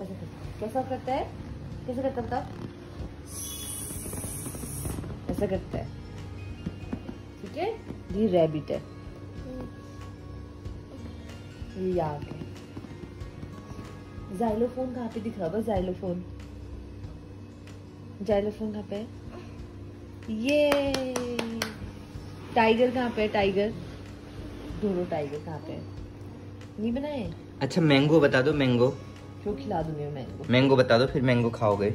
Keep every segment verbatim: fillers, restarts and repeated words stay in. कैसा करता है, कैसे करता बताओ, ऐसा करता है, ठीक है। ये रैबिट है, ये याक है। जाइलोफोन कहाँ पे दिखा बस, जाइलोफोन जाइलोफोन कहाँ पे है? ये टाइगर कहाँ पे है? टाइगर, दोनों टाइगर कहाँ पे है? नहीं बनाए। अच्छा मैंगो बता दो, मैंगो क्यों खिला दूंगी मैं, मैंगो मैंगो बता दो, फिर मैंगो खाओगे।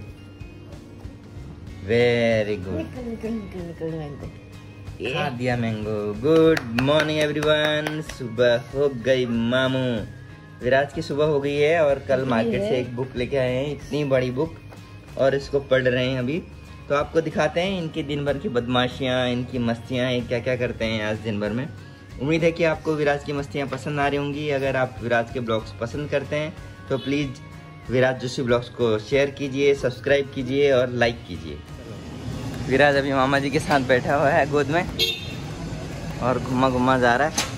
वेरी गुड, निकल निकल निकल निकल मैंगो खा दिया मैंगो। गुड मॉर्निंग एवरीवन, सुबह हो गई मामू, विराज की सुबह हो गई है। और कल मार्केट से एक बुक लेके आए हैं, इतनी बड़ी बुक, और इसको पढ़ रहे हैं अभी। तो आपको दिखाते हैं इनकी दिन भर की बदमाशियाँ, इनकी मस्तियाँ, ये क्या क्या करते हैं आज दिन भर में। उम्मीद है कि आपको विराज की मस्तियाँ पसंद आ रही होंगी। अगर आप विराज के ब्लॉग्स पसंद करते हैं तो प्लीज़ विराज जोशी ब्लॉग्स को शेयर कीजिए, सब्सक्राइब कीजिए और लाइक कीजिए। विराज अभी मामा जी के साथ बैठा हुआ है गोद में और घुमा घुमा जा रहा है।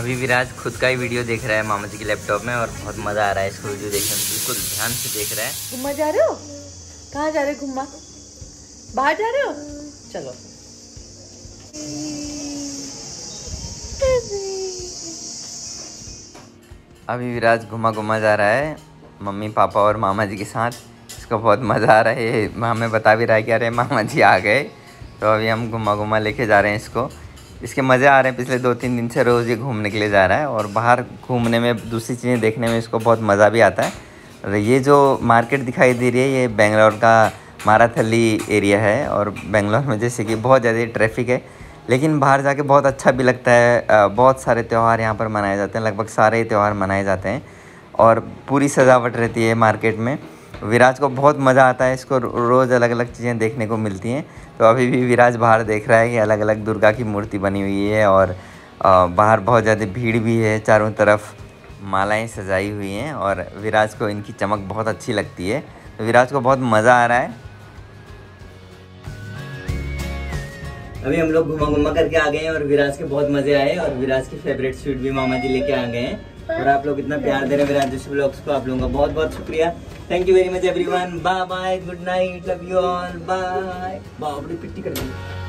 अभी विराज खुद का ही वीडियो देख रहा है मामा जी के लैपटॉप में, और बहुत मज़ा आ रहा है इसको वीडियो देखने में। बिल्कुल ध्यान से देख रहा है। घुमा जा रहे हो, कहाँ जा रहे हो घुमा, बाहर जा रहे हो, चलो। अभी विराज घुमा घुमा जा रहा है मम्मी पापा और मामा जी के साथ, इसको बहुत मज़ा आ रहा है। हमें बता भी रहा है कि अरे मामा जी आ गए। तो अभी हम घुमा घुमा लेके जा रहे हैं इसको, इसके मज़े आ रहे हैं। पिछले दो तीन दिन से रोज़ ये घूमने के लिए जा रहा है, और बाहर घूमने में, दूसरी चीज़ें देखने में इसको बहुत मज़ा भी आता है। और ये जो मार्केट दिखाई दे रही है, ये बेंगलोर का माराथली एरिया है। और बेंगलोर में जैसे कि बहुत ज़्यादा ट्रैफिक है, लेकिन बाहर जाके बहुत अच्छा भी लगता है। बहुत सारे त्यौहार यहाँ पर मनाए जाते हैं, लगभग सारे ही त्यौहार मनाए जाते हैं, और पूरी सजावट रहती है मार्केट में। विराज को बहुत मज़ा आता है, इसको रोज़ अलग अलग चीज़ें देखने को मिलती हैं। तो अभी भी विराज बाहर देख रहा है कि अलग अलग दुर्गा की मूर्ति बनी हुई है, और बाहर बहुत ज़्यादा भीड़ भी है, चारों तरफ मालाएँ सजाई हुई हैं, और विराज को इनकी चमक बहुत अच्छी लगती है। तो विराज को बहुत मज़ा आ रहा है। अभी हम लोग घुमा घुमा करके आ गए हैं, और विराज के बहुत मजे आए, और विराज की फेवरेट स्वीट भी मामा जी लेके आ गए हैं। और आप लोग इतना प्यार दे रहे हैं विराज जोशी ब्लॉग्स को, आप लोगों का बहुत बहुत शुक्रिया। Thank you very much everyone, bye bye, good night, love you all, bye bye. पिट्टी कर दी।